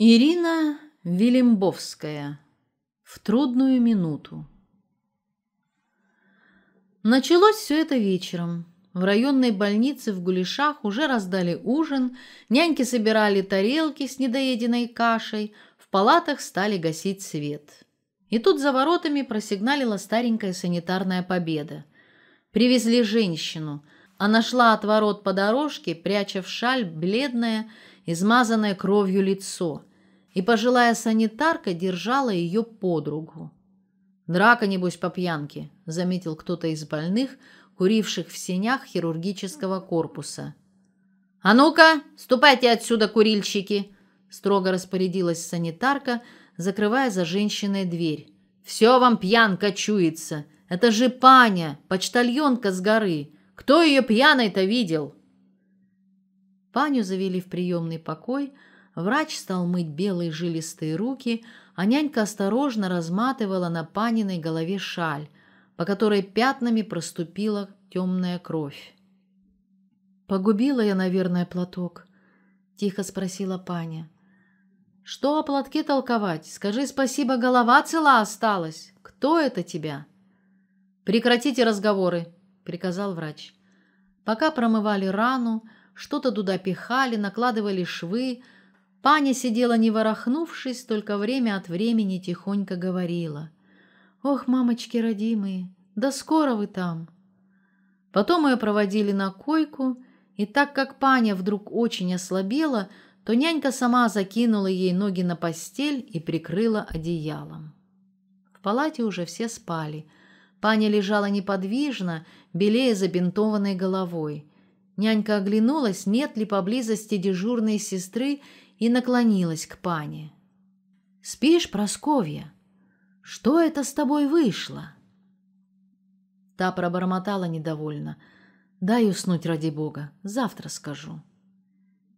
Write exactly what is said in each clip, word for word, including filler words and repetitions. Ирина Велембовская. В трудную минуту. Началось все это вечером. В районной больнице в Гулишах уже раздали ужин, няньки собирали тарелки с недоеденной кашей, в палатах стали гасить свет. И тут за воротами просигналила старенькая санитарная победа. Привезли женщину. Она шла от ворот по дорожке, пряча в шаль бледное, измазанное кровью лицо. И пожилая санитарка держала ее под руку. «Драка, небось, по пьянке», — заметил кто-то из больных, куривших в сенях хирургического корпуса. «А ну-ка, ступайте отсюда, курильщики!» — строго распорядилась санитарка, закрывая за женщиной дверь. «Все вам пьянка чуется! Это же Паня, почтальонка с горы! Кто ее пьяной-то видел?» Паню завели в приемный покой. Врач стал мыть белые жилистые руки, а нянька осторожно разматывала на Паниной голове шаль, по которой пятнами проступила темная кровь. «Погубила я, наверное, платок», — тихо спросила Паня. «Что о платке толковать? Скажи спасибо, голова цела осталась. Кто это тебя?» «Прекратите разговоры», — приказал врач. Пока промывали рану, что-то туда пихали, накладывали швы, Паня сидела не ворохнувшись, только время от времени тихонько говорила. «Ох, мамочки родимые, да скоро вы там!» Потом ее проводили на койку, и так как Паня вдруг очень ослабела, то нянька сама закинула ей ноги на постель и прикрыла одеялом. В палате уже все спали. Паня лежала неподвижно, белее забинтованной головой. Нянька оглянулась, нет ли поблизости дежурной сестры, и наклонилась к Пане. «Спишь, Прасковья? Что это с тобой вышло?» Та пробормотала недовольно. «Дай уснуть, ради бога, завтра скажу».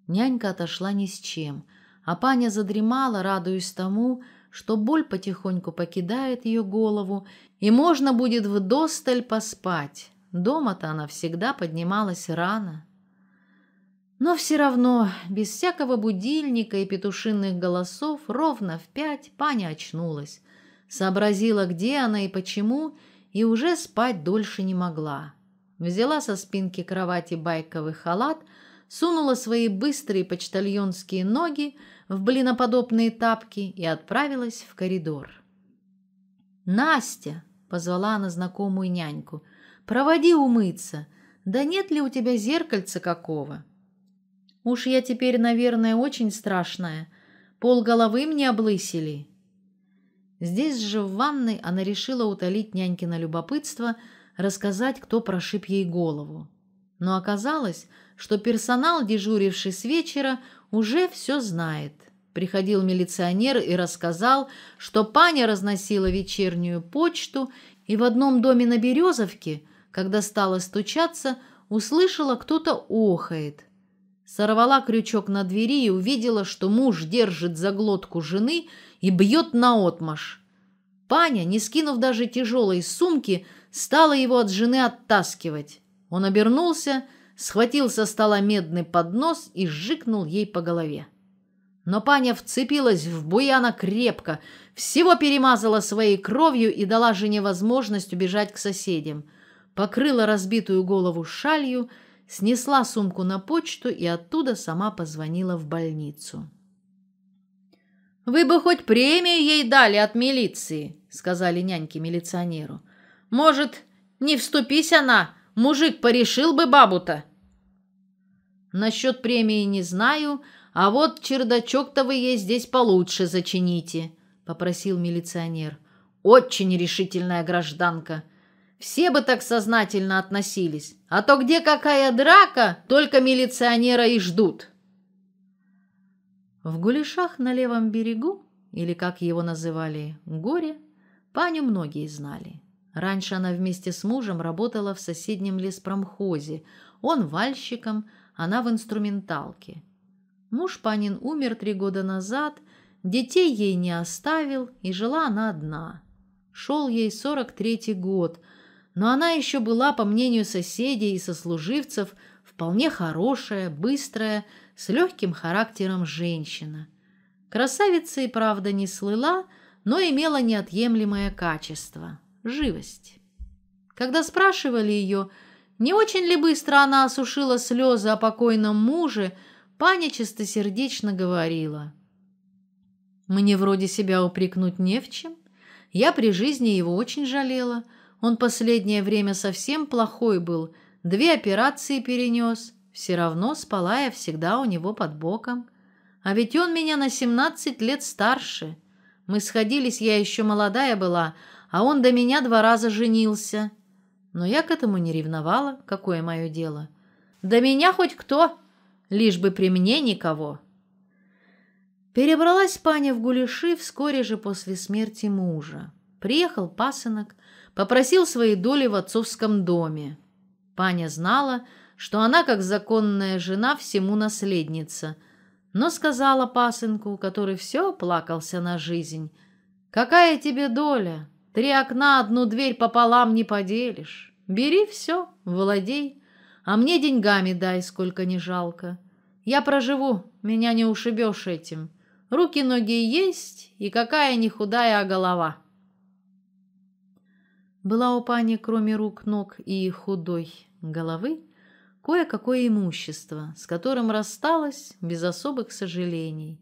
Нянька отошла ни с чем, а Паня задремала, радуясь тому, что боль потихоньку покидает ее голову, и можно будет вдосталь поспать. Дома-то она всегда поднималась рано. Но все равно, без всякого будильника и петушиных голосов, ровно в пять Паня очнулась, сообразила, где она и почему, и уже спать дольше не могла. Взяла со спинки кровати байковый халат, сунула свои быстрые почтальонские ноги в блиноподобные тапки и отправилась в коридор. «Настя!» — позвала она знакомую няньку. «Проводи умыться. Да нет ли у тебя зеркальца какого?» «Уж я теперь, наверное, очень страшная. Пол головы мне облысили». Здесь же в ванной она решила утолить нянькино любопытство, рассказать, кто прошиб ей голову. Но оказалось, что персонал, дежуривший с вечера, уже все знает. Приходил милиционер и рассказал, что Паня разносила вечернюю почту, и в одном доме на Березовке, когда стала стучаться, услышала, кто-то охает. Сорвала крючок на двери и увидела, что муж держит за глотку жены и бьет наотмашь. Паня, не скинув даже тяжелой сумки, стала его от жены оттаскивать. Он обернулся, схватил со стола медный поднос и жикнул ей по голове. Но Паня вцепилась в буяна крепко, всего перемазала своей кровью и дала жене возможность убежать к соседям. Покрыла разбитую голову шалью, снесла сумку на почту и оттуда сама позвонила в больницу. «Вы бы хоть премию ей дали от милиции», — сказали няньки милиционеру. «Может, не вступись она, мужик порешил бы бабу-то». «Насчет премии не знаю, а вот чердачок-то вы ей здесь получше зачините», — попросил милиционер. «Очень решительная гражданка. Все бы так сознательно относились, а то где какая драка, только милиционера и ждут». В Гулишах на левом берегу, или как его называли, Горе, Паню многие знали. Раньше она вместе с мужем работала в соседнем леспромхозе, он вальщиком, она в инструменталке. Муж Панин умер три года назад, детей ей не оставил, и жила она одна. Шел ей сорок третий год, но она еще была, по мнению соседей и сослуживцев, вполне хорошая, быстрая, с легким характером женщина. Красавица и правда не слыла, но имела неотъемлемое качество – живость. Когда спрашивали ее, не очень ли быстро она осушила слезы о покойном муже, паня чистосердечно говорила: «Мне вроде себя упрекнуть не в чем. Я при жизни его очень жалела. Он последнее время совсем плохой был, две операции перенес. Все равно спала я всегда у него под боком. А ведь он меня на семнадцать лет старше. Мы сходились, я еще молодая была, а он до меня два раза женился. Но я к этому не ревновала, какое мое дело. До меня хоть кто, лишь бы при мне никого». Перебралась паня в Гулеши вскоре же после смерти мужа. Приехал пасынок, попросил своей доли в отцовском доме. Паня знала, что она, как законная жена, всему наследница, но сказала пасынку, который все плакался на жизнь: «Какая тебе доля? Три окна, одну дверь пополам не поделишь. Бери все, владей, а мне деньгами дай, сколько не жалко. Я проживу, меня не ушибешь этим. Руки-ноги есть, и какая не худая, а голова». Была у пани, кроме рук, ног и худой головы, кое-какое имущество, с которым рассталась без особых сожалений.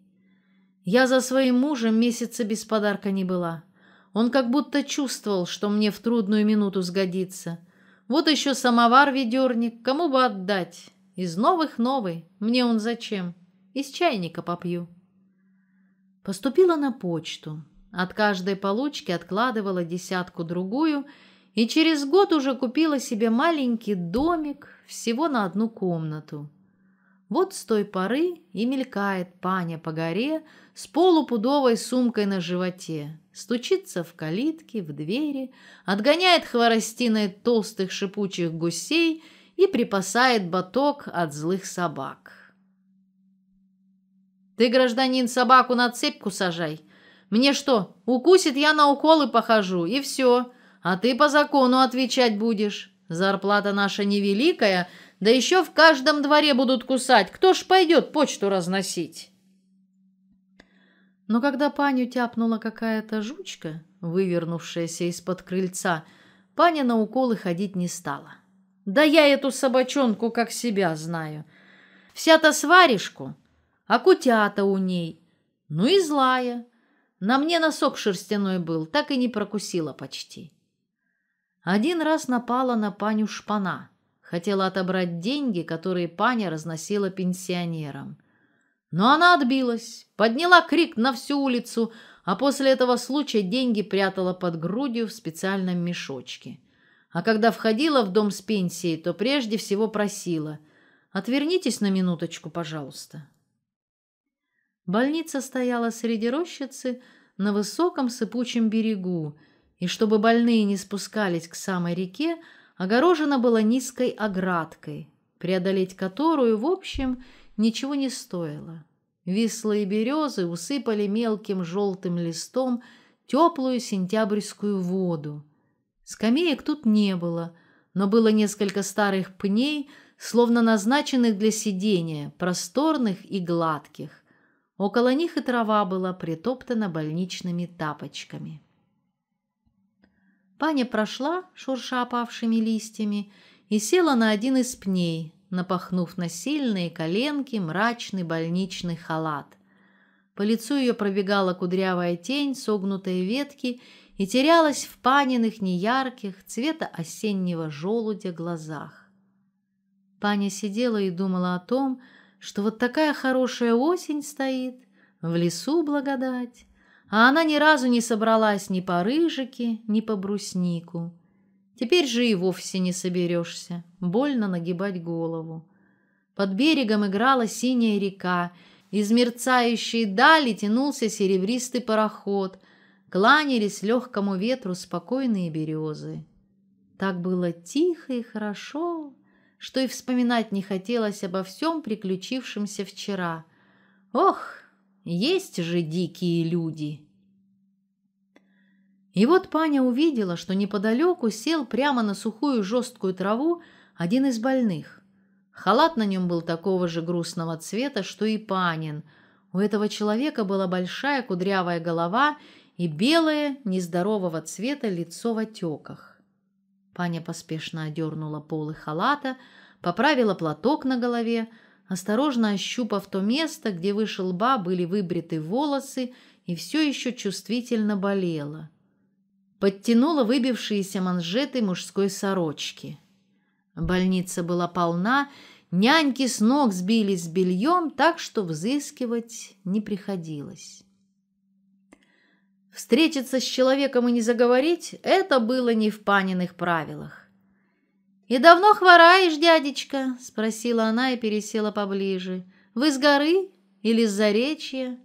«Я за своим мужем месяца без подарка не была. Он как будто чувствовал, что мне в трудную минуту сгодится. Вот еще самовар-ведерник, кому бы отдать? Из новых новый, мне он зачем? Из чайника попью». Поступила на почту. От каждой получки откладывала десятку-другую и через год уже купила себе маленький домик всего на одну комнату. Вот с той поры и мелькает паня по горе с полупудовой сумкой на животе, стучится в калитки, в двери, отгоняет хворостиной толстых шипучих гусей и припасает баток от злых собак. «Ты, гражданин, собаку на цепку сажай. Мне что, укусит, я на уколы похожу, и все. А ты по закону отвечать будешь. Зарплата наша невеликая, да еще в каждом дворе будут кусать. Кто ж пойдет почту разносить?» Но когда паню тяпнула какая-то жучка, вывернувшаяся из-под крыльца, паня на уколы ходить не стала. «Да я эту собачонку как себя знаю. Вся-то сваришку, а кутята у ней. Ну и злая. На мне носок шерстяной был, так и не прокусила почти». Один раз напала на паню шпана. Хотела отобрать деньги, которые паня разносила пенсионерам. Но она отбилась, подняла крик на всю улицу, а после этого случая деньги прятала под грудью в специальном мешочке. А когда входила в дом с пенсией, то прежде всего просила: «Отвернитесь на минуточку, пожалуйста». Больница стояла среди рощицы на высоком сыпучем берегу, и чтобы больные не спускались к самой реке, огорожена была низкой оградкой, преодолеть которую, в общем, ничего не стоило. Вислые березы усыпали мелким желтым листом теплую сентябрьскую воду. Скамеек тут не было, но было несколько старых пней, словно назначенных для сидения, просторных и гладких. Около них и трава была притоптана больничными тапочками. Паня прошла, шурша опавшими листьями, и села на один из пней, напахнув на сильные коленки мрачный больничный халат. По лицу ее пробегала кудрявая тень, согнутые ветки, и терялась в паниных неярких, цвета осеннего желудя, глазах. Паня сидела и думала о том, что вот такая хорошая осень стоит, в лесу благодать, а она ни разу не собралась ни по рыжике, ни по бруснику. Теперь же и вовсе не соберешься, больно нагибать голову. Под берегом играла синяя река, из мерцающей дали тянулся серебристый пароход, кланялись легкому ветру спокойные березы. Так было тихо и хорошо, что и вспоминать не хотелось обо всем приключившемся вчера. Ох, есть же дикие люди! И вот паня увидела, что неподалеку сел прямо на сухую жесткую траву один из больных. Халат на нем был такого же грустного цвета, что и панин. У У этого человека была большая кудрявая голова и белое, нездорового цвета лицо в отеках. Паня поспешно одернула полы халата, поправила платок на голове, осторожно ощупав то место, где выше лба были выбриты волосы и все еще чувствительно болела. Подтянула выбившиеся манжеты мужской сорочки. Больница была полна, няньки с ног сбились с бельем, так что взыскивать не приходилось. Встретиться с человеком и не заговорить – это было не в Паниных правилах. «И давно хвораешь, дядечка?» – спросила она и пересела поближе. «Вы с горы или с Заречья?»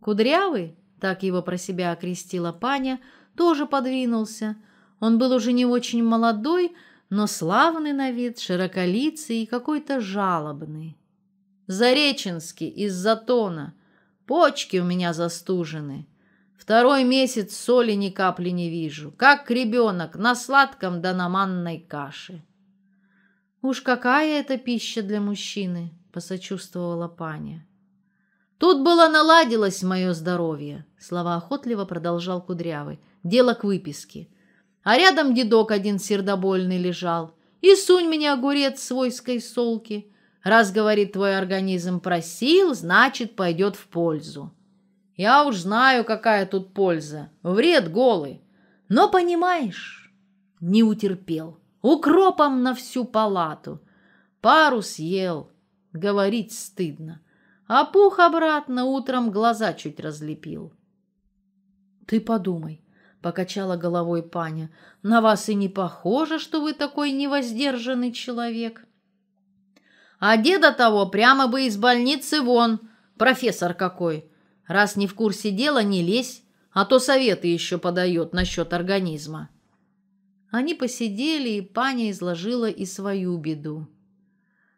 Кудрявый, так его про себя окрестила Паня, тоже подвинулся. Он был уже не очень молодой, но славный на вид, широколицый и какой-то жалобный. «Зареченский из Затона. Почки у меня застужены. Второй месяц соли ни капли не вижу, как ребенок на сладком да на манной каше». «Уж какая это пища для мужчины!» – посочувствовала Паня. «Тут было наладилось мое здоровье», – слова охотливо продолжал Кудрявый. «Дело к выписке. А рядом дедок один сердобольный лежал. И сунь мне огурец с войской солки. Раз, говорит, твой организм просил, значит, пойдет в пользу. Я уж знаю, какая тут польза. Вред голый. Но, понимаешь, не утерпел. Укропом на всю палату. Пару съел. Говорить стыдно. А пух обратно утром глаза чуть разлепил». «Ты подумай», — покачала головой Паня. «На вас и не похоже, что вы такой невоздержанный человек». «А деда того прямо бы из больницы вон, профессор какой. Раз не в курсе дела, не лезь, а то советы еще подает насчет организма». Они посидели, и Паня изложила и свою беду.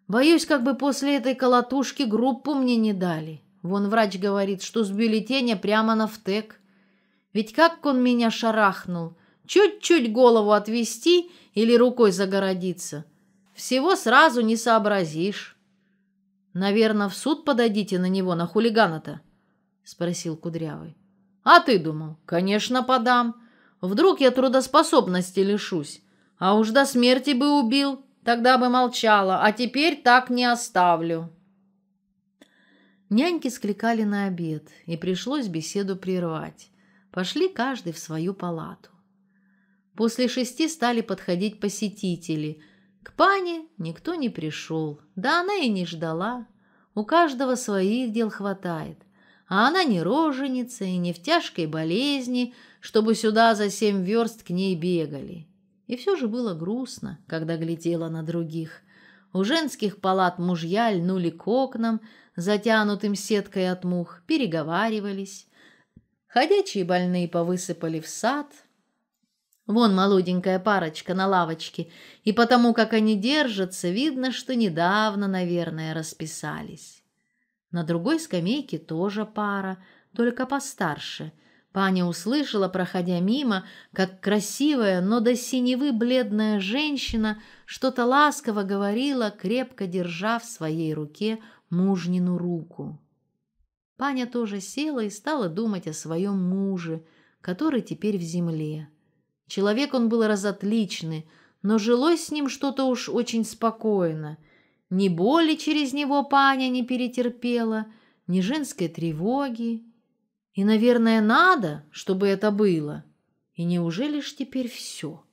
«Боюсь, как бы после этой колотушки группу мне не дали. Вон врач говорит, что с бюллетеня прямо на втэк. Ведь как он меня шарахнул! Чуть-чуть голову отвести или рукой загородиться. Всего сразу не сообразишь». «Наверное, в суд подадите на него, на хулигана-то?» – спросил Кудрявый. «А ты думал?» «Конечно, подам. Вдруг я трудоспособности лишусь. А уж до смерти бы убил, тогда бы молчала, а теперь так не оставлю». Няньки скликали на обед, и пришлось беседу прервать. Пошли каждый в свою палату. После шести стали подходить посетители. К Пане никто не пришел, да она и не ждала. У каждого своих дел хватает. А она не роженица и не в тяжкой болезни, чтобы сюда за семь верст к ней бегали. И все же было грустно, когда глядела на других. У женских палат мужья льнули к окнам, затянутым сеткой от мух, переговаривались. Ходячие больные повысыпали в сад. Вон молоденькая парочка на лавочке, и потому, как они держатся, видно, что недавно, наверное, расписались. На другой скамейке тоже пара, только постарше. Паня услышала, проходя мимо, как красивая, но до синевы бледная женщина что-то ласково говорила, крепко держа в своей руке мужнину руку. Паня тоже села и стала думать о своем муже, который теперь в земле. Человек он был разотличный, но жилось с ним что-то уж очень спокойно. Ни боли через него Паня не перетерпела, ни женской тревоги. И, наверное, надо, чтобы это было. И неужели ж теперь все?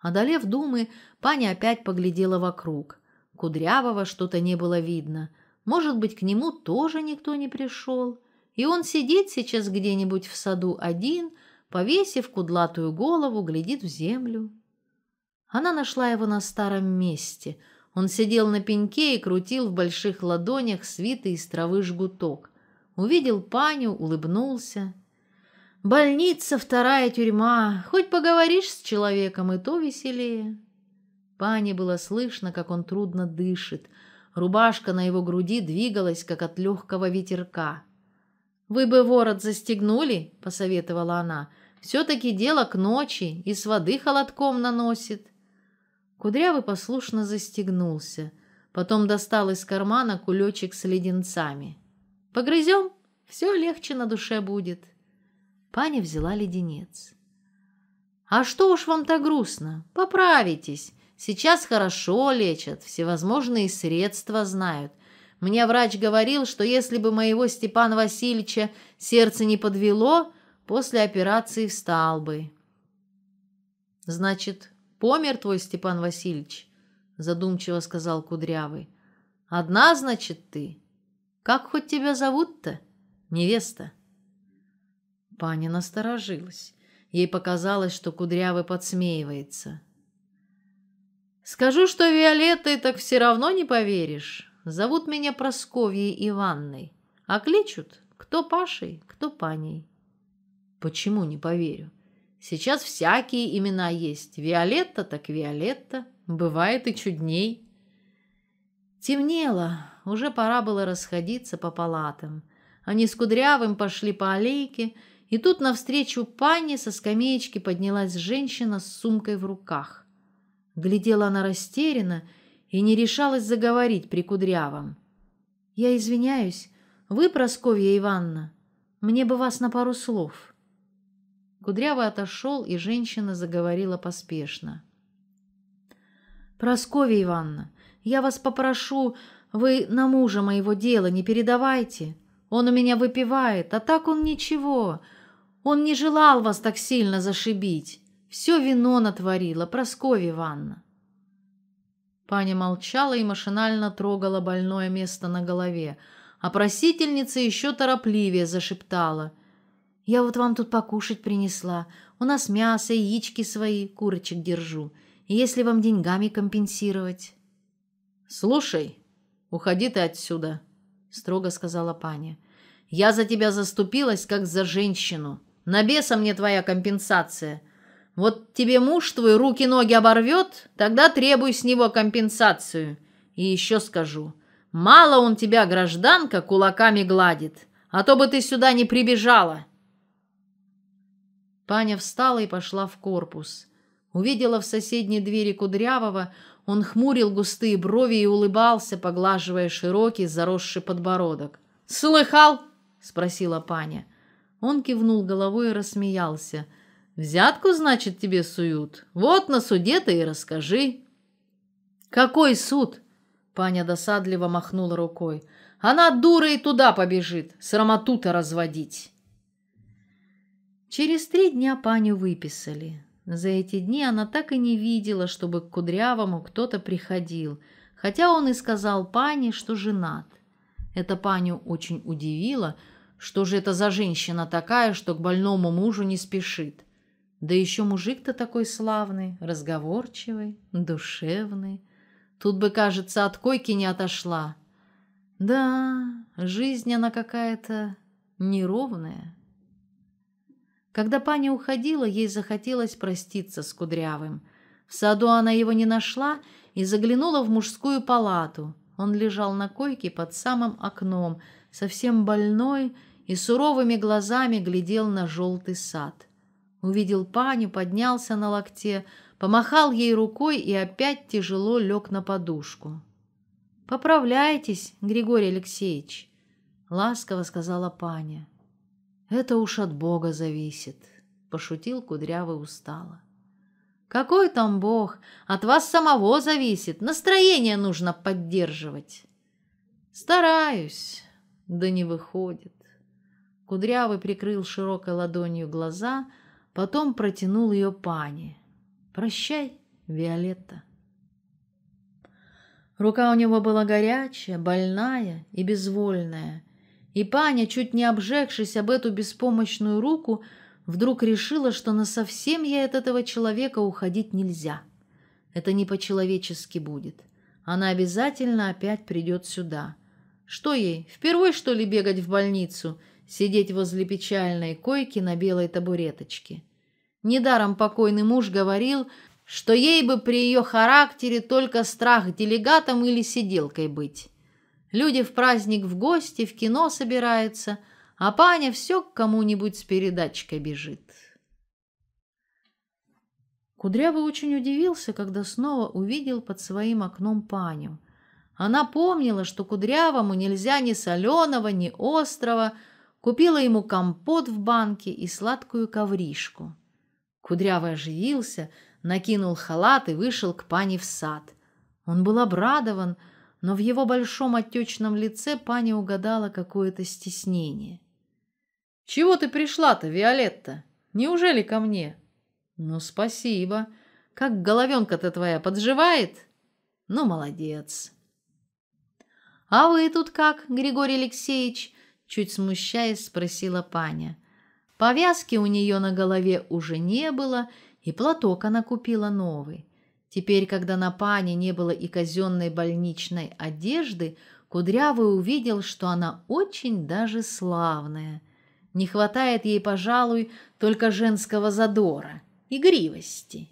Одолев думы, Паня опять поглядела вокруг. Кудрявого что-то не было видно. Может быть, к нему тоже никто не пришел, и он сидит сейчас где-нибудь в саду один, повесив кудлатую голову, глядит в землю. Она нашла его на старом месте. Он сидел на пеньке и крутил в больших ладонях свитый из травы жгуток. Увидел Паню, улыбнулся. «Больница — вторая тюрьма. Хоть поговоришь с человеком, и то веселее». Пане было слышно, как он трудно дышит. Рубашка на его груди двигалась, как от легкого ветерка. «Вы бы ворот застегнули», — посоветовала она. «Все-таки дело к ночи, и с воды холодком наносит». Кудрявый послушно застегнулся. Потом достал из кармана кулечек с леденцами. «Погрызем, все легче на душе будет». Паня взяла леденец. «А что уж вам так грустно? Поправитесь. Сейчас хорошо лечат, всевозможные средства знают. Мне врач говорил, что если бы моего Степана Васильевича сердце не подвело, после операции встал бы». «Значит, помер твой Степан Васильевич?» — задумчиво сказал Кудрявый. «Одна, значит, ты? Как хоть тебя зовут-то, невеста?» Паня насторожилась. Ей показалось, что Кудрявый подсмеивается. «Скажу, что Виолеттой, так все равно не поверишь. Зовут меня Прасковьей Иванной, а кличут кто Пашей, кто Паней». «Почему не поверю? Сейчас всякие имена есть. Виолетта так Виолетта. Бывает и чудней». Темнело, уже пора было расходиться по палатам. Они с Кудрявым пошли по аллейке, и тут навстречу Пане со скамеечки поднялась женщина с сумкой в руках. Глядела она растерянно и не решалась заговорить при Кудрявом. «Я извиняюсь, вы, Прасковья Ивановна? Мне бы вас на пару слов». Кудрявый отошел, и женщина заговорила поспешно. «Прасковья Ивановна, я вас попрошу, вы на мужа моего дела не передавайте. Он у меня выпивает, а так он ничего. Он не желал вас так сильно зашибить. Все вино натворила, Прасковья Ивановна». Паня молчала и машинально трогала больное место на голове, а просительница еще торопливее зашептала: «Я вот вам тут покушать принесла. У нас мясо, яички свои, курочек держу. Если вам деньгами компенсировать». «Слушай, уходи ты отсюда», — строго сказала Паня. «Я за тебя заступилась, как за женщину. На беса мне твоя компенсация. Вот тебе муж твой руки-ноги оборвет, тогда требуй с него компенсацию. И еще скажу, мало он тебя, гражданка, кулаками гладит, а то бы ты сюда не прибежала». Паня встала и пошла в корпус. Увидела в соседней двери Кудрявого, он хмурил густые брови и улыбался, поглаживая широкий, заросший подбородок. «Слыхал?» — спросила Паня. Он кивнул головой и рассмеялся. «Взятку, значит, тебе суют? Вот на суде ты и расскажи». «Какой суд?» — Паня досадливо махнула рукой. «Она дура и туда побежит, срамоту-то разводить». Через три дня Паню выписали. За эти дни она так и не видела, чтобы к Кудрявому кто-то приходил, хотя он и сказал Пане, что женат. Это Паню очень удивило, что же это за женщина такая, что к больному мужу не спешит. Да еще мужик-то такой славный, разговорчивый, душевный. Тут бы, кажется, от койки не отошла. Да, жизнь она какая-то неровная. Когда Паня уходила, ей захотелось проститься с Кудрявым. В саду она его не нашла и заглянула в мужскую палату. Он лежал на койке под самым окном, совсем больной, и суровыми глазами глядел на желтый сад. Увидел Паню, поднялся на локте, помахал ей рукой и опять тяжело лег на подушку. «Поправляйтесь, Григорий Алексеевич», — ласково сказала Паня. «Это уж от Бога зависит», — пошутил Кудрявый устало. «Какой там Бог? От вас самого зависит. Настроение нужно поддерживать». «Стараюсь, да не выходит». Кудрявый прикрыл широкой ладонью глаза, потом протянул ее Пане. «Прощай, Виолетта». Рука у него была горячая, больная и безвольная. И Паня, чуть не обжегшись об эту беспомощную руку, вдруг решила, что насовсем ей от этого человека уходить нельзя. Это не по-человечески будет. Она обязательно опять придет сюда. Что ей, впервые, что ли, бегать в больницу, сидеть возле печальной койки на белой табуреточке? Недаром покойный муж говорил, что ей бы при ее характере только страх делегатом или сиделкой быть. Люди в праздник в гости, в кино собираются, а Паня все к кому-нибудь с передачкой бежит. Кудрявый очень удивился, когда снова увидел под своим окном Паню. Она помнила, что Кудрявому нельзя ни соленого, ни острого, купила ему компот в банке и сладкую ковришку. Кудрявый оживился, накинул халат и вышел к пане в сад. Он был обрадован, но в его большом отечном лице паня угадала какое-то стеснение. — Чего ты пришла-то, Виолетта? Неужели ко мне? — Ну, спасибо. Как головенка-то твоя подживает? — Ну, молодец. — А вы тут как, Григорий Алексеевич? — чуть смущаясь, спросила паня. Повязки у нее на голове уже не было, и платок она купила новый. Теперь, когда на пане не было и казенной больничной одежды, Кудрявый увидел, что она очень даже славная. Не хватает ей, пожалуй, только женского задора, игривости.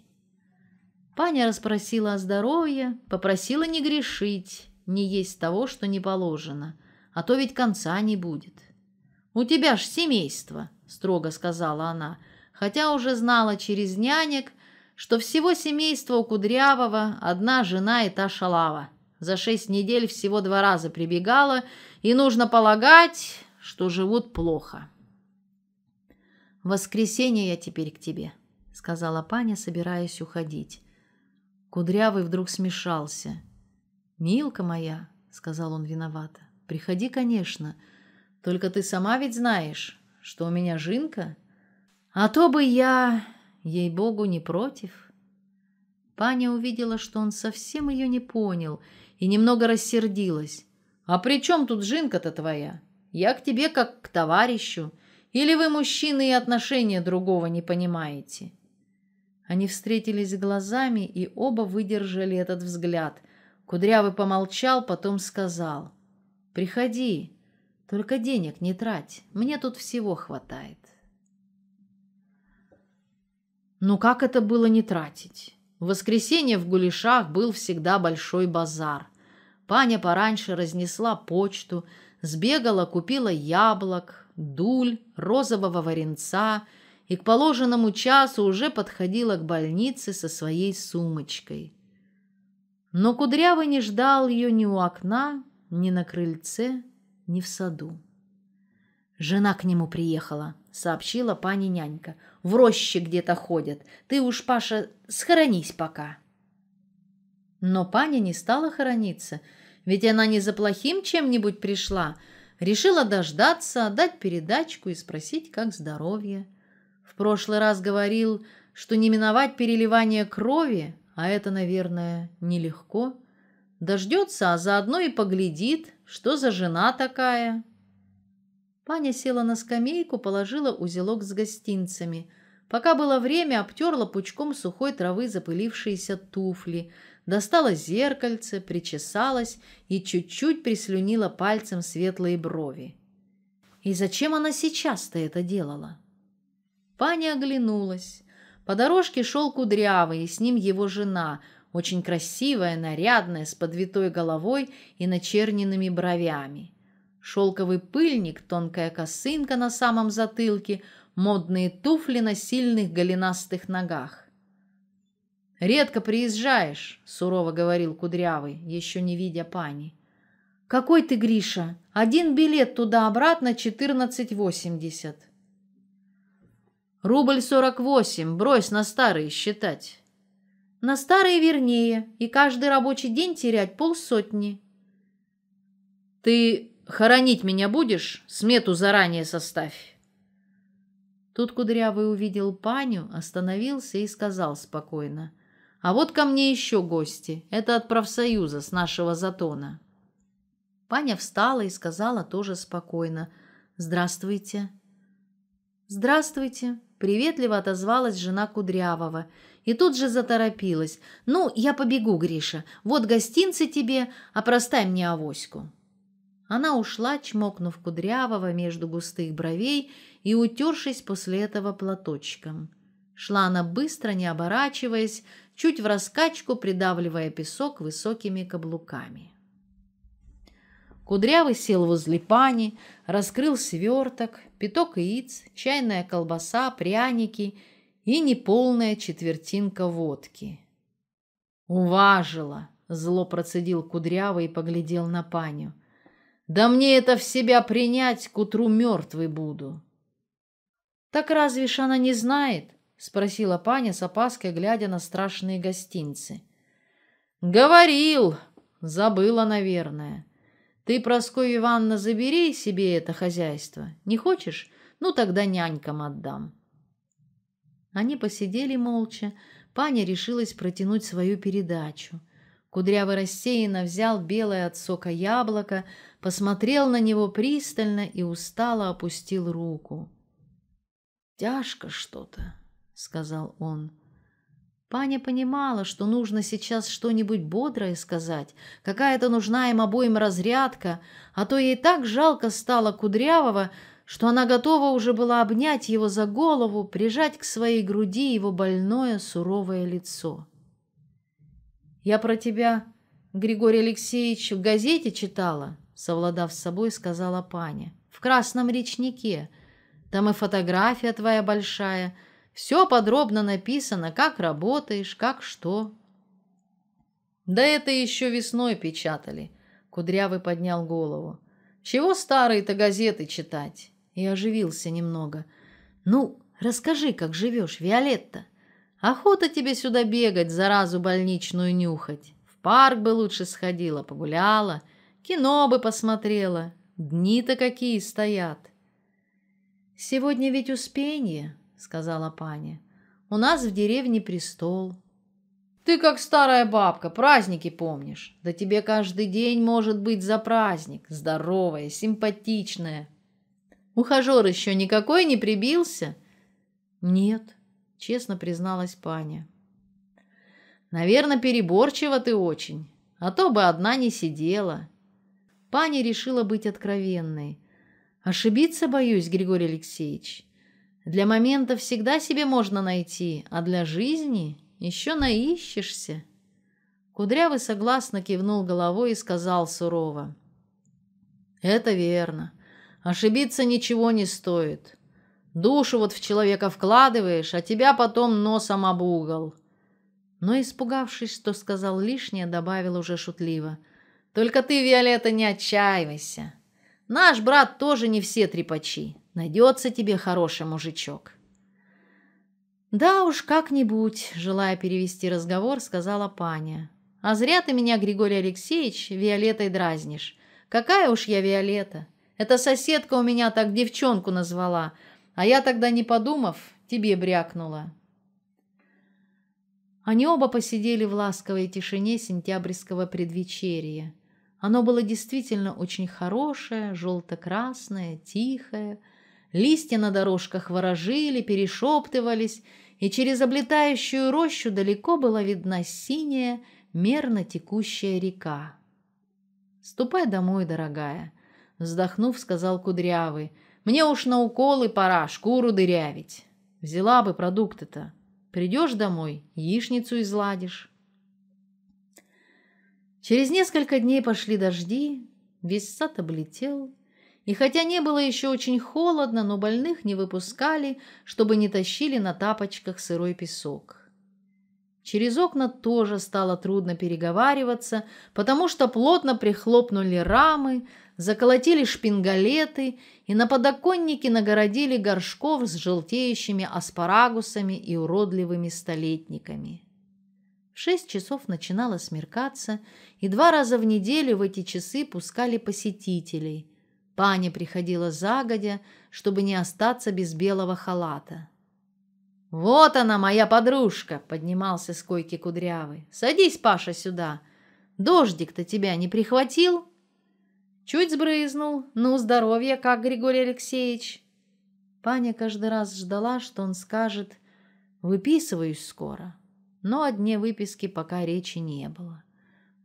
Паня расспросила о здоровье, попросила не грешить, не есть того, что не положено, а то ведь конца не будет. «У тебя ж семейство», — строго сказала она, хотя уже знала через нянек, что всего семейство у Кудрявого одна жена и та шалава. За шесть недель всего два раза прибегала, и нужно полагать, что живут плохо. «В воскресенье я теперь к тебе», — сказала паня, собираясь уходить. Кудрявый вдруг смешался. «Милка моя», — сказал он виновато, — «приходи, конечно. Только ты сама ведь знаешь, что у меня жинка. А то бы я... ей-богу, не против». Паня увидела, что он совсем ее не понял, и немного рассердилась. «А при чем тут жинка-то твоя? Я к тебе как к товарищу. Или вы, мужчины, и отношения другого не понимаете?» Они встретились глазами, и оба выдержали этот взгляд. Кудрявый помолчал, потом сказал: «Приходи, только денег не трать, мне тут всего хватает». Ну как это было не тратить? В воскресенье в Гулишах был всегда большой базар. Паня пораньше разнесла почту, сбегала, купила яблок, дуль, розового варенца и к положенному часу уже подходила к больнице со своей сумочкой. Но Кудрявый не ждал ее ни у окна, ни на крыльце, ни в саду. «Жена к нему приехала», — сообщила пани нянька. «В роще где-то ходят. Ты уж, Паша, схоронись пока». Но паня не стала хорониться, ведь она не за плохим чем-нибудь пришла. Решила дождаться, отдать передачку и спросить, как здоровье. В прошлый раз говорил, что не миновать переливание крови, а это, наверное, нелегко. Дождется, а заодно и поглядит, что за жена такая». Паня села на скамейку, положила узелок с гостинцами. Пока было время, обтерла пучком сухой травы запылившиеся туфли, достала зеркальце, причесалась и чуть-чуть прислюнила пальцем светлые брови. И зачем она сейчас-то это делала? Паня оглянулась. По дорожке шел Кудрявый, и с ним его жена, очень красивая, нарядная, с подвитой головой и начерненными бровями. Шелковый пыльник, тонкая косынка на самом затылке, модные туфли на сильных голенастых ногах. «Редко приезжаешь», — сурово говорил Кудрявый, еще не видя пани. «Какой ты, Гриша? Один билет туда-обратно четырнадцать восемьдесят». «Рубль сорок восемь, брось на старые считать». «На старые вернее, и каждый рабочий день терять полсотни». «Ты... хоронить меня будешь? Смету заранее составь». Тут Кудрявый увидел паню, остановился и сказал спокойно: «А вот ко мне еще гости. Это от профсоюза с нашего Затона». Паня встала и сказала тоже спокойно: «Здравствуйте». «Здравствуйте», — приветливо отозвалась жена Кудрявого и тут же заторопилась: «Ну, я побегу, Гриша. Вот гостинцы тебе, а простай мне авоську». Она ушла, чмокнув Кудрявого между густых бровей и утершись после этого платочком. Шла она быстро, не оборачиваясь, чуть в раскачку придавливая песок высокими каблуками. Кудрявый сел возле пани, раскрыл сверток, пяток яиц, чайная колбаса, пряники и неполная четвертинка водки. «Уважила!» Зло процедил кудрявый и поглядел на паню. «Да мне это в себя принять, к утру мертвый буду». «Так разве ж она не знает?» — спросила паня с опаской, глядя на страшные гостинцы. «Говорил! Забыла, наверное. Ты, Прасковья Ивановна, забери себе это хозяйство. Не хочешь? Ну, тогда нянькам отдам». Они посидели молча. Паня решилась протянуть свою передачу. Кудрявый рассеянно взял белое от сока яблоко, посмотрел на него пристально и устало опустил руку. «Тяжко что-то», — сказал он. Паня понимала, что нужно сейчас что-нибудь бодрое сказать, какая-то нужна им обоим разрядка, а то ей так жалко стало Кудрявого, что она готова уже была обнять его за голову, прижать к своей груди его больное суровое лицо. «Я про тебя, Григорий Алексеевич, в газете читала», — совладав с собой, сказала паня. «В «Красном речнике». Там и фотография твоя большая. Все подробно написано, как работаешь, как что». «Да это еще весной печатали», — Кудрявый поднял голову. «Чего старые-то газеты читать?» И оживился немного. «Ну, расскажи, как живешь, Виолетта. Охота тебе сюда бегать, заразу больничную нюхать. В парк бы лучше сходила, погуляла, кино бы посмотрела. Дни-то какие стоят». «Сегодня ведь Успенье», — сказала паня. «У нас в деревне престол». «Ты как старая бабка, праздники помнишь. Да тебе каждый день может быть за праздник. Здоровая, симпатичная. Ухажер еще никакой не прибился?» «Нет», — честно призналась паня. «Наверное, переборчива ты очень, а то бы одна не сидела». Паня решила быть откровенной. «Ошибиться боюсь, Григорий Алексеевич. Для момента всегда себе можно найти, а для жизни еще наищешься». Кудрявый согласно кивнул головой и сказал сурово: «Это верно. Ошибиться ничего не стоит. Душу вот в человека вкладываешь, а тебя потом носом об угол». Но, испугавшись, что сказал лишнее, добавил уже шутливо: «Только ты, Виолетта, не отчаивайся. Наш брат тоже не все трепачи. Найдется тебе хороший мужичок». «Да уж как-нибудь», — желая перевести разговор, сказала паня. «А зря ты меня, Григорий Алексеевич, Виолеттой дразнишь. Какая уж я Виолетта. Эта соседка у меня так девчонку назвала, а я тогда, не подумав, тебе брякнула». Они оба посидели в ласковой тишине сентябрьского предвечерия. Оно было действительно очень хорошее, желто-красное, тихое. Листья на дорожках ворожили, перешептывались, и через облетающую рощу далеко была видна синяя, мерно текущая река. «Ступай домой, дорогая», — вздохнув, сказал Кудрявый. «Мне уж на уколы пора, шкуру дырявить. Взяла бы продукты-то. Придешь домой, яичницу изладишь». Через несколько дней пошли дожди, весь сад облетел, и хотя не было еще очень холодно, но больных не выпускали, чтобы не тащили на тапочках сырой песок. Через окна тоже стало трудно переговариваться, потому что плотно прихлопнули рамы, заколотили шпингалеты и на подоконнике нагородили горшков с желтеющими аспарагусами и уродливыми столетниками. В шесть часов начинало смеркаться, и два раза в неделю в эти часы пускали посетителей. Паня приходила загодя, чтобы не остаться без белого халата. «Вот она, моя подружка!» — поднимался с койки Кудрявый. «Садись, Паша, сюда. Дождик-то тебя не прихватил?» «Чуть сбрызнул. Ну, здоровья как, Григорий Алексеевич?» Паня каждый раз ждала, что он скажет: «Выписываюсь скоро». Но о дне выписки пока речи не было.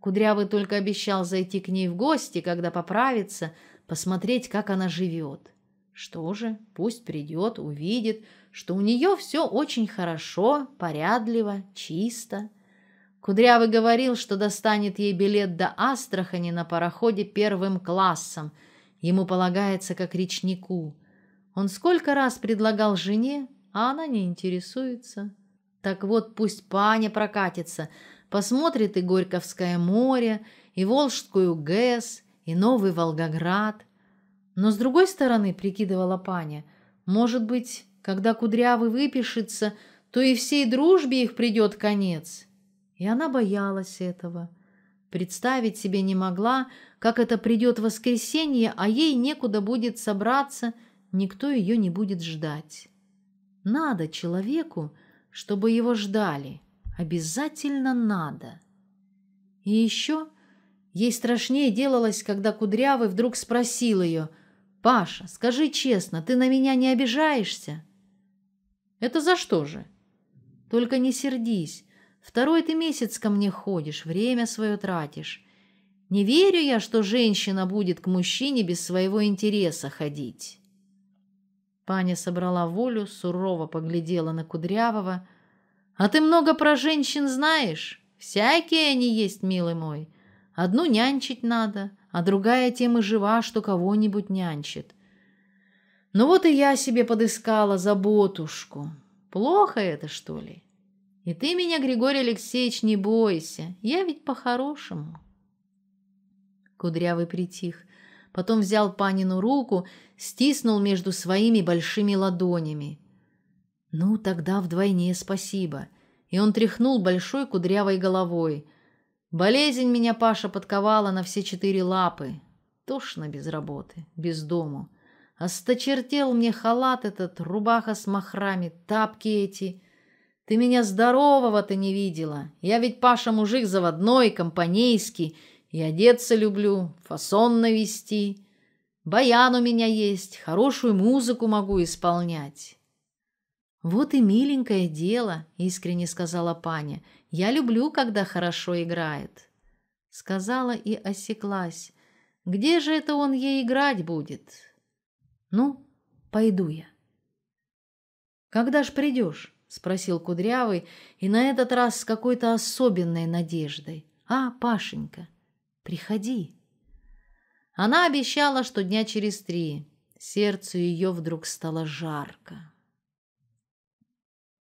Кудрявый только обещал зайти к ней в гости, когда поправится, посмотреть, как она живет. Что же, пусть придет, увидит, что у нее все очень хорошо, порядливо, чисто. Кудрявый говорил, что достанет ей билет до Астрахани на пароходе первым классом. Ему полагается как речнику. Он сколько раз предлагал жене, а она не интересуется. Так вот, пусть паня прокатится, посмотрит и Горьковское море, и Волжскую ГЭС, и Новый Волгоград. Но с другой стороны, прикидывала Паня, может быть, когда Кудрявый выпишется, то и всей дружбе их придет конец. И она боялась этого. Представить себе не могла, как это придет воскресенье, а ей некуда будет собраться, никто ее не будет ждать. Надо человеку, чтобы его ждали. Обязательно надо. И еще ей страшнее делалось, когда Кудрявый вдруг спросил ее: «Паша, скажи честно, ты на меня не обижаешься?» «Это за что же?» «Только не сердись. Второй ты месяц ко мне ходишь, время свое тратишь. Не верю я, что женщина будет к мужчине без своего интереса ходить». Паня собрала волю, сурово поглядела на Кудрявого. «А ты много про женщин знаешь? Всякие они есть, милый мой. Одну нянчить надо, а другая тем и жива, что кого-нибудь нянчит. Ну вот и я себе подыскала заботушку. Плохо это, что ли? И ты меня, Григорий Алексеевич, не бойся, я ведь по-хорошему». Кудрявый притих, потом взял Панину руку, стиснул между своими большими ладонями. «Ну, тогда вдвойне спасибо». И он тряхнул большой кудрявой головой. «Болезнь меня, Паша, подковала на все четыре лапы. Тошно без работы, без дому. Осточертел мне халат этот, рубаха с махрами, тапки эти. Ты меня здорового-то не видела. Я ведь, Паша, мужик заводной, компанейский. И одеться люблю, фасон навести. Баян у меня есть, хорошую музыку могу исполнять». «Вот и миленькое дело», — искренне сказала Паня. «Я люблю, когда хорошо играет». Сказала и осеклась. «Где же это он ей играть будет?» «Ну, пойду я». «Когда ж придешь?» — спросил Кудрявый, и на этот раз с какой-то особенной надеждой. «А, Пашенька, приходи». Она обещала, что дня через три. Сердцу ее вдруг стало жарко.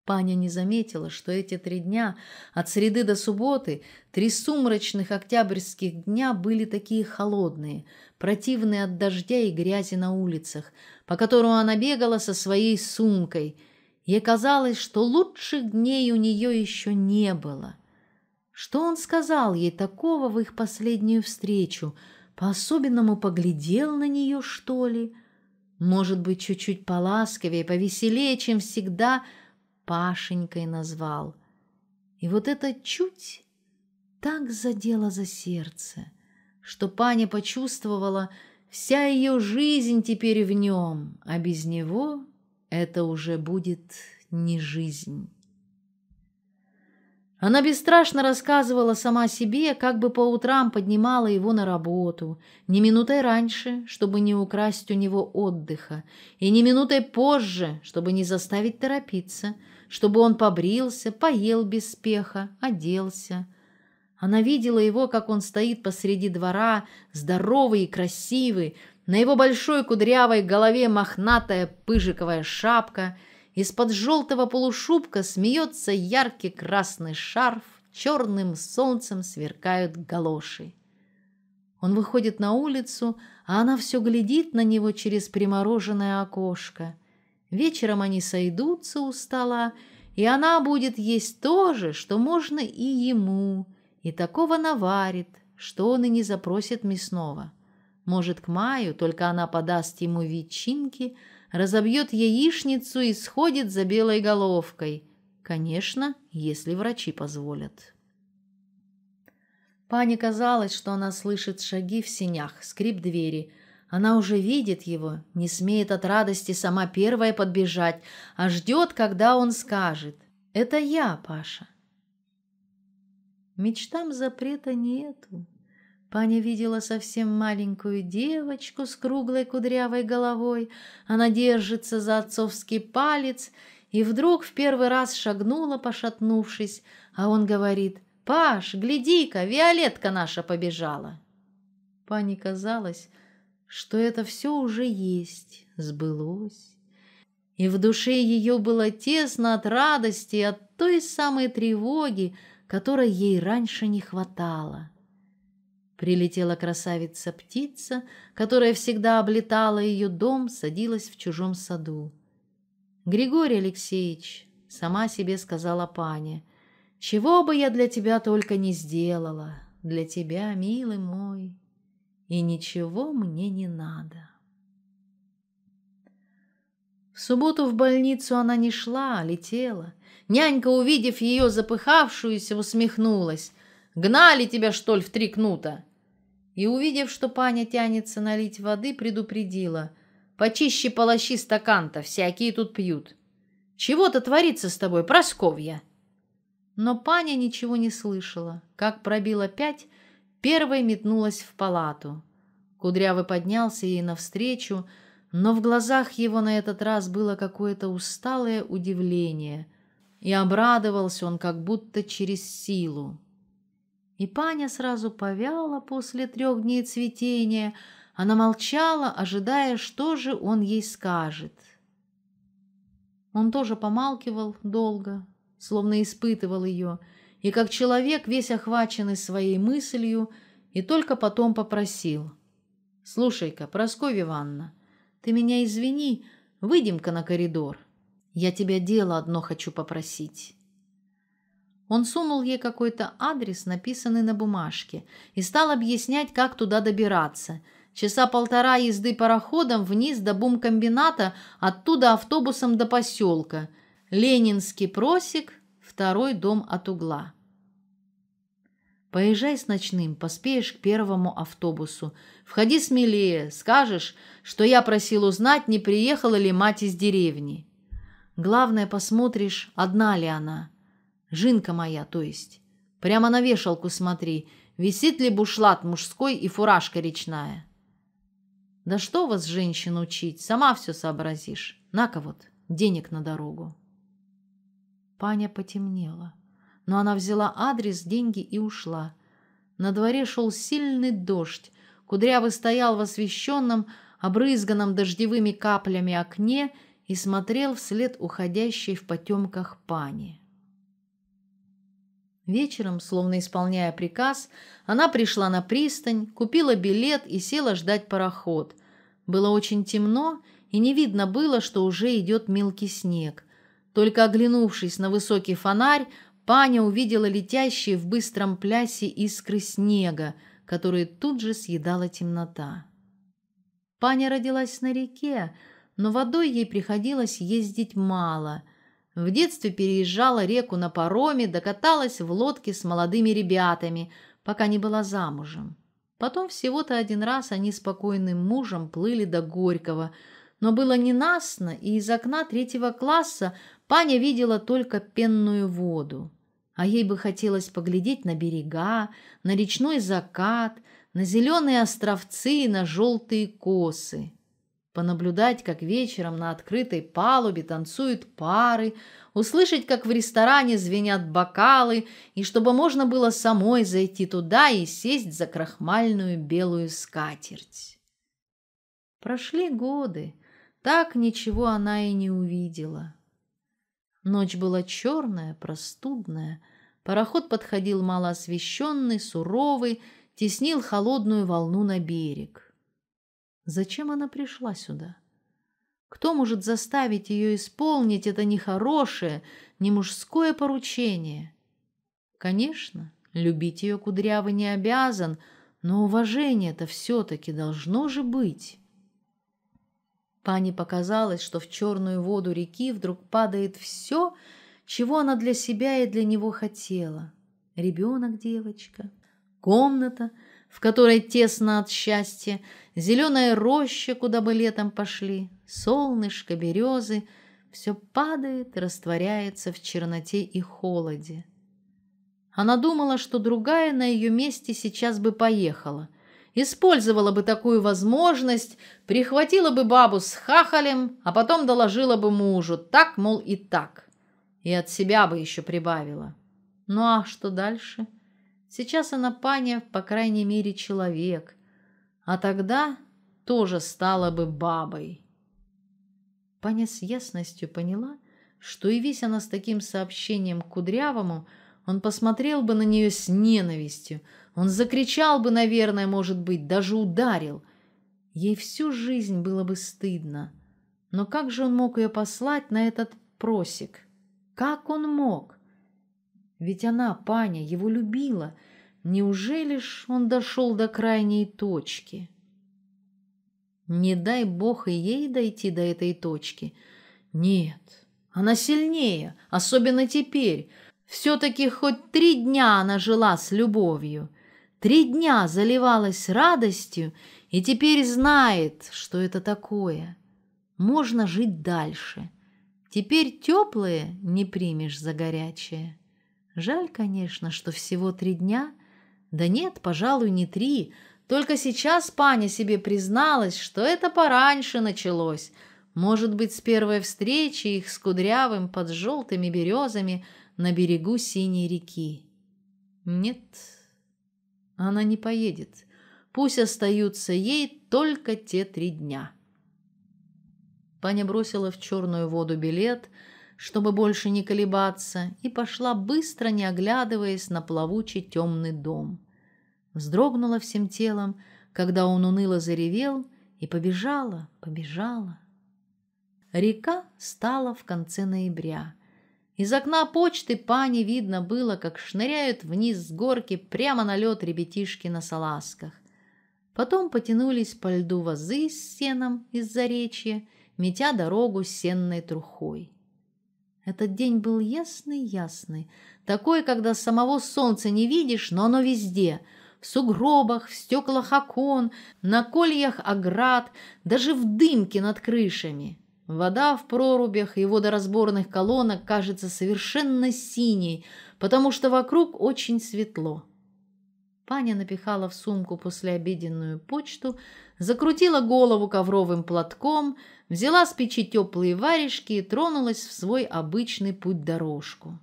Паня не заметила, что эти три дня, от среды до субботы, три сумрачных октябрьских дня были такие холодные, противные от дождя и грязи на улицах, по которым она бегала со своей сумкой. Ей казалось, что лучших дней у нее еще не было. Что он сказал ей такого в их последнюю встречу? По-особенному поглядел на нее, что ли? Может быть, чуть-чуть поласковее, повеселее, чем всегда, Пашенькой назвал. И вот это чуть так задело за сердце, что Паня почувствовала, вся ее жизнь теперь в нем, а без него это уже будет не жизнь. Она бесстрашно рассказывала сама себе, как бы по утрам поднимала его на работу, ни минутой раньше, чтобы не украсть у него отдыха, и ни минутой позже, чтобы не заставить торопиться, чтобы он побрился, поел без спеха, оделся. Она видела его, как он стоит посреди двора, здоровый и красивый, на его большой кудрявой голове мохнатая пыжиковая шапка. Из-под желтого полушубка смеется яркий красный шарф, черным солнцем сверкают галоши. Он выходит на улицу, а она все глядит на него через примороженное окошко. Вечером они сойдутся у стола, и она будет есть то же, что можно и ему, и такого наварит, что он и не запросит мясного. Может, к маю только она подаст ему ветчинки, разобьет яичницу и сходит за белой головкой. Конечно, если врачи позволят. Пане казалось, что она слышит шаги в сенях, скрип двери. Она уже видит его, не смеет от радости сама первая подбежать, а ждет, когда он скажет: «Это я, Паша». Мечтам запрета нету. Паня видела совсем маленькую девочку с круглой кудрявой головой. Она держится за отцовский палец и вдруг в первый раз шагнула, пошатнувшись, а он говорит: «Паш, гляди-ка, Виолетка наша побежала». Пане казалось, что это все уже есть, сбылось. И в душе ее было тесно от радости и от той самой тревоги, которой ей раньше не хватало. Прилетела красавица-птица, которая всегда облетала ее дом, садилась в чужом саду. «Григорий Алексеевич», — сама себе сказала паня, — «чего бы я для тебя только не сделала, для тебя, милый мой, и ничего мне не надо». В субботу в больницу она не шла, а летела. Нянька, увидев ее запыхавшуюся, усмехнулась. «Гнали тебя, что ли, в три кнута?» И, увидев, что паня тянется налить воды, предупредила. «Почище полощи стакан-то, всякие тут пьют. Чего-то творится с тобой, Просковья!» Но паня ничего не слышала. Как пробила пять, первой метнулась в палату. Кудрявый поднялся ей навстречу, но в глазах его на этот раз было какое-то усталое удивление, и обрадовался он как будто через силу. И паня сразу повяла после трех дней цветения. Она молчала, ожидая, что же он ей скажет. Он тоже помалкивал долго, словно испытывал ее, и как человек, весь охваченный своей мыслью, и только потом попросил. «Слушай-ка, Прасковья Ивановна, ты меня извини, выйдем-ка на коридор. Я тебя дело одно хочу попросить». Он сунул ей какой-то адрес, написанный на бумажке, и стал объяснять, как туда добираться. Часа полтора езды пароходом вниз до бумкомбината, оттуда автобусом до поселка. Ленинский просек, второй дом от угла. «Поезжай с ночным, поспеешь к первому автобусу. Входи смелее, скажешь, что я просил узнать, не приехала ли мать из деревни. Главное, посмотришь, одна ли она». Жинка моя, то есть. Прямо на вешалку смотри, висит ли бушлат мужской и фуражка речная. Да что вас, женщин, учить, сама все сообразишь. На-ка вот, денег на дорогу. Паня потемнела, но она взяла адрес, деньги и ушла. На дворе шел сильный дождь. Кудрявый стоял в освещенном, обрызганном дождевыми каплями окне и смотрел вслед уходящей в потемках пани. Вечером, словно исполняя приказ, она пришла на пристань, купила билет и села ждать пароход. Было очень темно, и не видно было, что уже идет мелкий снег. Только оглянувшись на высокий фонарь, паня увидела летящие в быстром плясе искры снега, которые тут же съедала темнота. Паня родилась на реке, но водой ей приходилось ездить мало. В детстве переезжала реку на пароме, докаталась в лодке с молодыми ребятами, пока не была замужем. Потом всего-то один раз они с покойным мужем плыли до Горького, но было ненастно, и из окна третьего класса паня видела только пенную воду. А ей бы хотелось поглядеть на берега, на речной закат, на зеленые островцы и на желтые косы. Понаблюдать, как вечером на открытой палубе танцуют пары, услышать, как в ресторане звенят бокалы, и чтобы можно было самой зайти туда и сесть за крахмальную белую скатерть. Прошли годы, так ничего она и не увидела. Ночь была черная, простудная, пароход подходил малоосвещенный, суровый, теснил холодную волну на берег. Зачем она пришла сюда? Кто может заставить ее исполнить это нехорошее, не мужское поручение? Конечно, любить ее Кудрявый не обязан, но уважение-то все-таки должно же быть. Пане показалось, что в черную воду реки вдруг падает все, чего она для себя и для него хотела. Ребенок, девочка, комната, в которой тесно от счастья, зеленая роща, куда бы летом пошли, солнышко, березы, все падает, растворяется в черноте и холоде. Она думала, что другая на ее месте сейчас бы поехала, использовала бы такую возможность, прихватила бы бабу с хахалем, а потом доложила бы мужу, так, мол, и так, и от себя бы еще прибавила. Ну а что дальше? Сейчас она паня, по крайней мере, человек, а тогда тоже стала бы бабой. Паня с ясностью поняла, что, явись она с таким сообщением к Кудрявому, Он посмотрел бы на нее с ненавистью. Он закричал бы, наверное, может быть, даже ударил. Ей всю жизнь было бы стыдно. Но как же он мог ее послать на этот просек? Как он мог? Ведь она, Паня, его любила. Неужели ж он дошел до крайней точки? Не дай бог и ей дойти до этой точки. Нет, она сильнее, особенно теперь. Все-таки хоть три дня она жила с любовью. Три дня заливалась радостью и теперь знает, что это такое. Можно жить дальше. Теперь теплое не примешь за горячее. Жаль, конечно, что всего три дня. Да нет, пожалуй, не три. Только сейчас Паня себе призналась, что это пораньше началось. Может быть, с первой встречи их с Кудрявым под желтыми березами на берегу Синей реки. Нет, она не поедет. Пусть остаются ей только те три дня. Паня бросила в черную воду билет, чтобы больше не колебаться, и пошла быстро, не оглядываясь на плавучий темный дом. Вздрогнула всем телом, когда он уныло заревел, и побежала, побежала. Река стала в конце ноября. Из окна почты Пане видно было, как шныряют вниз с горки прямо на лед ребятишки на салазках. Потом потянулись по льду вазы с сеном из Заречья, метя дорогу сенной трухой. Этот день был ясный-ясный, такой, когда самого солнца не видишь, но оно везде — в сугробах, в стеклах окон, на кольях оград, даже в дымке над крышами. Вода в прорубях и водоразборных колонок кажется совершенно синей, потому что вокруг очень светло. Паня напихала в сумку послеобеденную почту, закрутила голову ковровым платком, взяла с печи теплые варежки и тронулась в свой обычный путь-дорожку.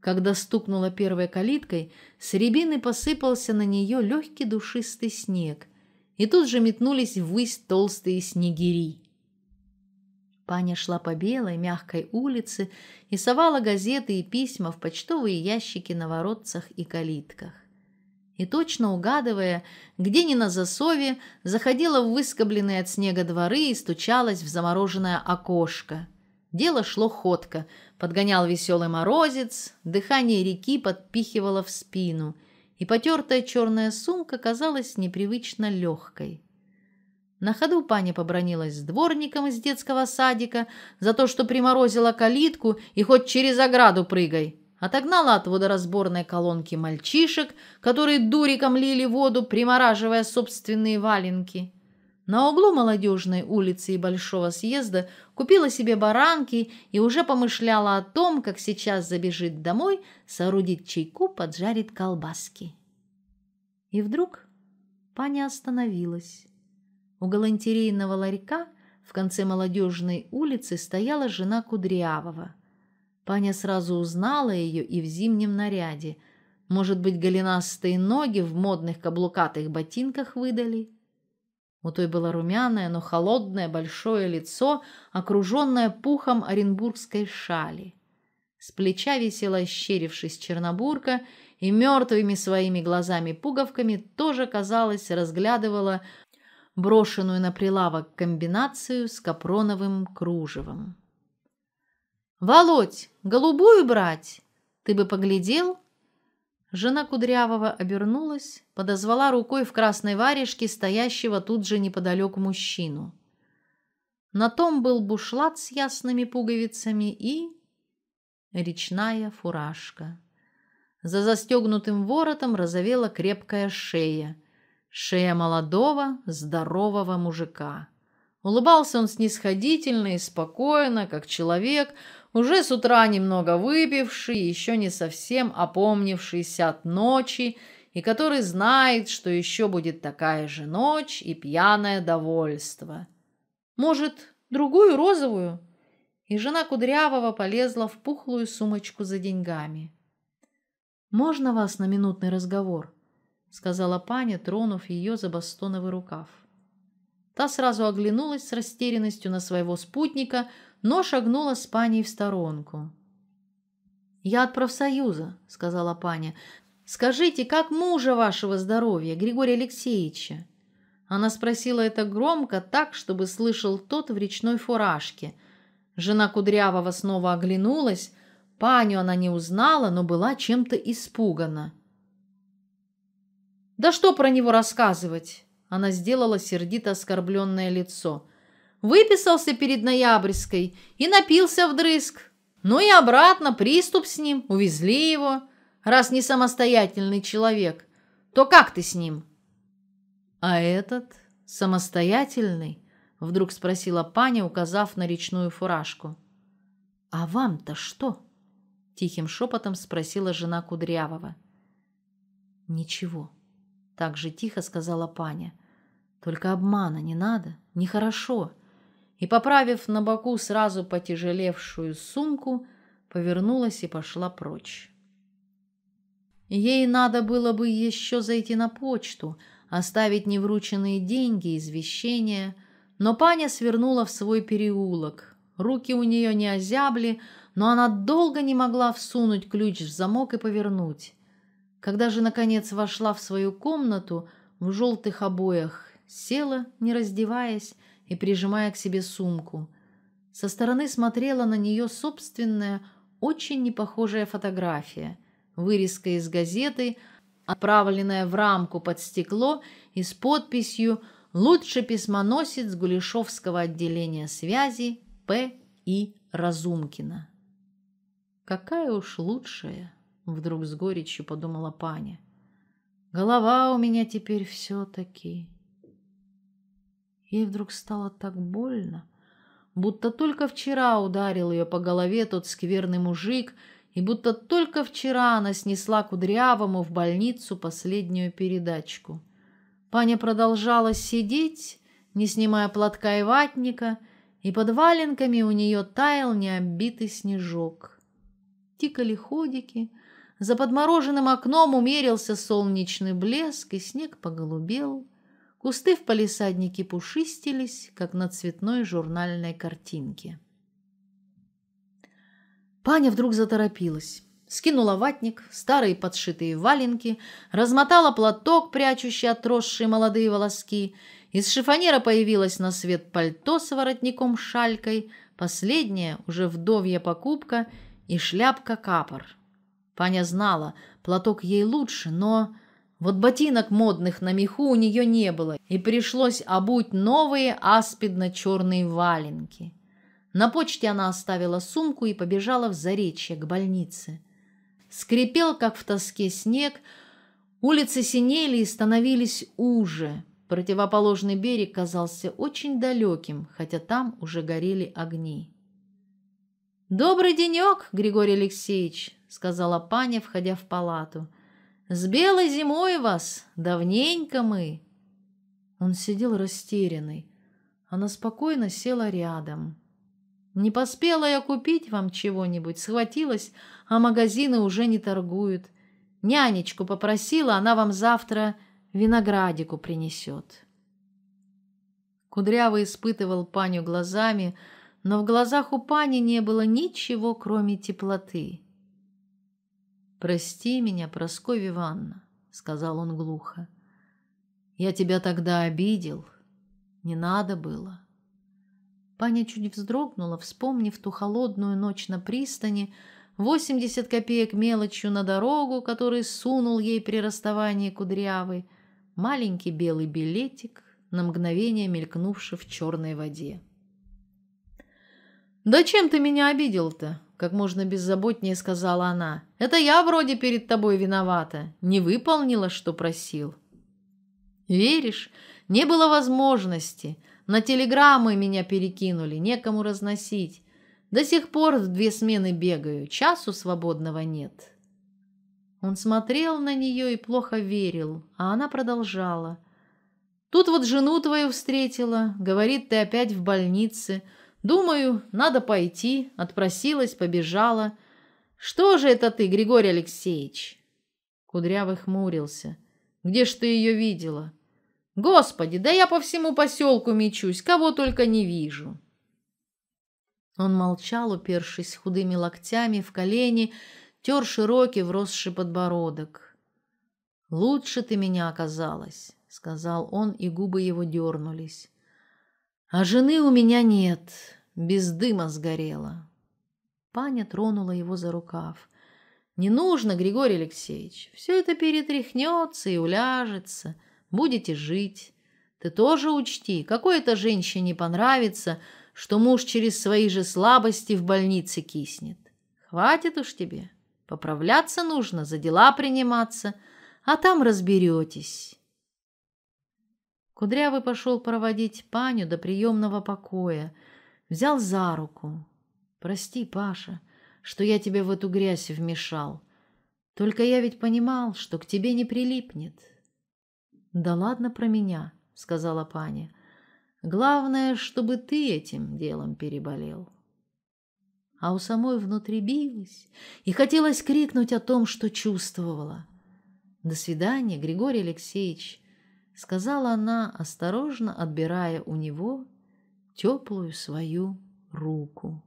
Когда стукнула первой калиткой, с рябины посыпался на нее легкий душистый снег, и тут же метнулись ввысь толстые снегири. Паня шла по белой, мягкой улице и совала газеты и письма в почтовые ящики на воротцах и калитках. И точно угадывая, где ни на засове, заходила в выскобленные от снега дворы и стучалась в замороженное окошко. Дело шло ходко, подгонял веселый морозец, дыхание реки подпихивало в спину, и потертая черная сумка казалась непривычно легкой. На ходу Паня побранилась с дворником из детского садика за то, что приморозила калитку и хоть через ограду прыгай, отогнала от водоразборной колонки мальчишек, которые дуриком лили воду, примораживая собственные валенки. На углу Молодежной улицы и Большого съезда купила себе баранки и уже помышляла о том, как сейчас забежит домой, соорудит чайку, поджарит колбаски. И вдруг Паня остановилась. У галантерейного ларька в конце Молодежной улицы стояла жена Кудрявого. Паня сразу узнала ее и в зимнем наряде. Может быть, голенастые ноги в модных каблукатых ботинках выдали? У той было румяное, но холодное большое лицо, окруженное пухом оренбургской шали. С плеча висела, ощерившись, чернобурка, и мертвыми своими глазами-пуговками тоже, казалось, разглядывала брошенную на прилавок комбинацию с капроновым кружевом. «Володь, голубую брать? Ты бы поглядел?» Жена Кудрявого обернулась, подозвала рукой в красной варежке стоящего тут же неподалеку мужчину. На том был бушлат с ясными пуговицами и речная фуражка. За застегнутым воротом розовела крепкая шея. Шея молодого, здорового мужика. Улыбался он снисходительно и спокойно, как человек, уже с утра немного выпивший, еще не совсем опомнившийся от ночи, и который знает, что еще будет такая же ночь и пьяное довольство. «Может, другую розовую?» И жена Кудрявого полезла в пухлую сумочку за деньгами. «Можно вас на минутный разговор?» — сказала Паня, тронув ее за бастоновый рукав. Та сразу оглянулась с растерянностью на своего спутника, но шагнула с Паней в сторонку. «Я от профсоюза», — сказала паня. «Скажите, как мужа вашего здоровья, Григория Алексеевича?» Она спросила это громко, так, чтобы слышал тот в речной фуражке. Жена Кудрявого снова оглянулась. Паню она не узнала, но была чем-то испугана. «Да что про него рассказывать?» Она сделала сердито оскорбленное лицо. «Выписался перед Ноябрьской и напился вдрызг. Ну и обратно приступ с ним, увезли его. Раз не самостоятельный человек, то как ты с ним?» «А этот самостоятельный?» — вдруг спросила паня, указав на речную фуражку. «А вам-то что?» — тихим шепотом спросила жена Кудрявого. «Ничего», — так же тихо сказала паня. «Только обмана не надо, нехорошо». И, поправив на боку сразу потяжелевшую сумку, повернулась и пошла прочь. Ей надо было бы еще зайти на почту, оставить неврученные деньги, извещения, но паня свернула в свой переулок. Руки у нее не озябли, но она долго не могла всунуть ключ в замок и повернуть. Когда же, наконец, вошла в свою комнату в желтых обоях, села, не раздеваясь, и прижимая к себе сумку. Со стороны смотрела на нее собственная, очень непохожая фотография. Вырезка из газеты, отправленная в рамку под стекло и с подписью «Лучший письмоносец Гулешовского отделения связи П И Разумкина». «Какая уж лучшая!» — вдруг с горечью подумала паня. «Голова у меня теперь все-таки...» Ей вдруг стало так больно, будто только вчера ударил ее по голове тот скверный мужик, и будто только вчера она снесла Кудрявому в больницу последнюю передачку. Паня продолжала сидеть, не снимая платка и ватника, и под валенками у нее таял необбитый снежок. Тикали ходики, за подмороженным окном умерился солнечный блеск, и снег поголубел. Кусты в палисаднике пушистились, как на цветной журнальной картинке. Паня вдруг заторопилась. Скинула ватник, старые подшитые валенки, размотала платок, прячущий отросшие молодые волоски. Из шифонера появилось на свет пальто с воротником-шалькой, последняя, уже вдовья покупка, и шляпка-капор. Паня знала, платок ей лучше, но... Вот ботинок модных на меху у нее не было, и пришлось обуть новые аспидно-черные валенки. На почте она оставила сумку и побежала в Заречье, к больнице. Скрипел, как в тоске, снег, улицы синели и становились уже. Противоположный берег казался очень далеким, хотя там уже горели огни. «Добрый денек, Григорий Алексеевич», — сказала паня, входя в палату. «С белой зимой вас! Давненько мы!» Он сидел растерянный. Она спокойно села рядом. «Не поспела я купить вам чего-нибудь, схватилась, а магазины уже не торгуют. Нянечку попросила, она вам завтра виноградику принесет». Кудрявый испытывал паню глазами, но в глазах у пани не было ничего, кроме теплоты. «Прости меня, Прасковья Ивановна», — сказал он глухо. «Я тебя тогда обидел. Не надо было». Паня чуть вздрогнула, вспомнив ту холодную ночь на пристани, восемьдесят копеек мелочью на дорогу, который сунул ей при расставании Кудрявый, маленький белый билетик, на мгновение мелькнувший в черной воде. «Да чем ты меня обидел-то?» — как можно беззаботнее сказала она. «Это я вроде перед тобой виновата. Не выполнила, что просил». «Веришь? Не было возможности. На телеграммы меня перекинули, некому разносить. До сих пор в две смены бегаю. Часу свободного нет». Он смотрел на нее и плохо верил, а она продолжала. «Тут вот жену твою встретила. Говорит, ты опять в больнице. Думаю, надо пойти. Отпросилась, побежала. Что же это ты, Григорий Алексеевич?» Кудрявый хмурился. «Где ж ты ее видела?» «Господи, да я по всему поселку мечусь, кого только не вижу». Он молчал, упершись худыми локтями в колени, тер широкий вросший подбородок. «Лучше ты меня оказалась», — сказал он, и губы его дернулись. «А жены у меня нет, без дыма сгорела». Паня тронула его за рукав. «Не нужно, Григорий Алексеевич, все это перетряхнется и уляжется, будете жить. Ты тоже учти, какой-то женщине понравится, что муж через свои же слабости в больнице киснет. Хватит уж тебе, поправляться нужно, за дела приниматься, а там разберетесь». Кудрявый пошел проводить Паню до приемного покоя, взял за руку. «Прости, Паша, что я тебя в эту грязь вмешал. Только я ведь понимал, что к тебе не прилипнет». «Да ладно про меня», — сказала Паня. «Главное, чтобы ты этим делом переболел». А у самой внутри билась и хотелось крикнуть о том, что чувствовала. «До свидания, Григорий Алексеевич», — сказала она, осторожно отбирая у него теплую свою руку.